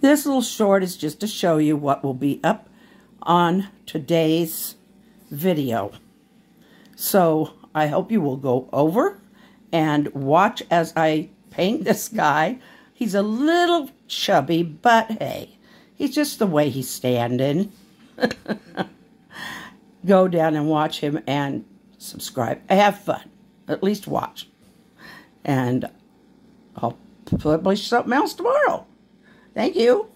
This little short is just to show you what will be up on today's video. So I hope you will go over and watch as I paint this guy. He's a little chubby, but hey, he's just the way he's standing. Go down and watch him and subscribe. Have fun. At least watch. And I'll publish something else tomorrow. Thank you.